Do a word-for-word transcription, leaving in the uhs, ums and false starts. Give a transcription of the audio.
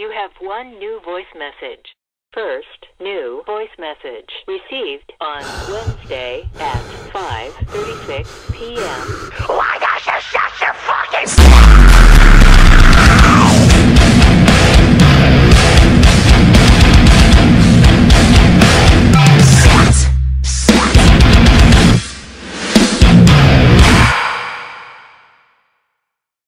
You have one new voice message. First new voice message received on Wednesday at five thirty-six p m Oh my gosh, that's such a fucking